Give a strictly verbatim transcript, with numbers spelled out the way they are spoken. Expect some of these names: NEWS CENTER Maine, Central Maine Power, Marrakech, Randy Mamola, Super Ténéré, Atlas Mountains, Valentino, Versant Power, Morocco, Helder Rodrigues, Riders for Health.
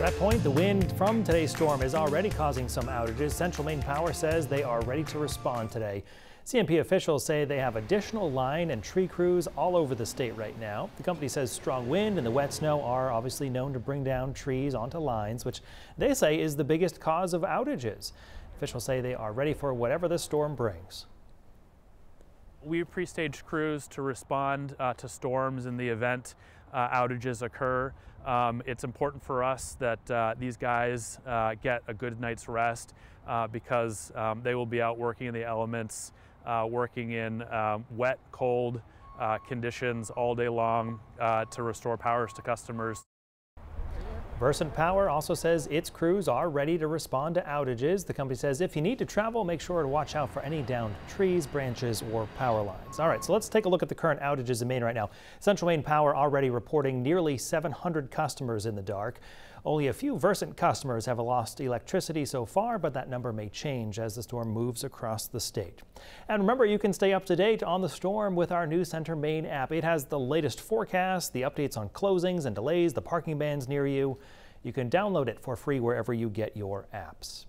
To that point, the wind from today's storm is already causing some outages. Central Maine Power says they are ready to respond today. C M P officials say they have additional line and tree crews all over the state right now. The company says strong wind and the wet snow are obviously known to bring down trees onto lines, which they say is the biggest cause of outages. Officials say they are ready for whatever the storm brings. We pre-stage crews to respond uh, to storms in the event uh, outages occur. Um, it's important for us that uh, these guys uh, get a good night's rest uh, because um, they will be out working in the elements, uh, working in um, wet, cold uh, conditions all day long uh, to restore powers to customers. Versant Power also says its crews are ready to respond to outages. The company says if you need to travel, make sure to watch out for any downed trees, branches, or power lines. All right, so let's take a look at the current outages in Maine right now. Central Maine Power already reporting nearly seven hundred customers in the dark. Only a few Versant customers have lost electricity so far, but that number may change as the storm moves across the state. And remember, you can stay up to date on the storm with our News Center Maine app. It has the latest forecast, the updates on closings and delays, the parking bans near you. You can download it for free wherever you get your apps.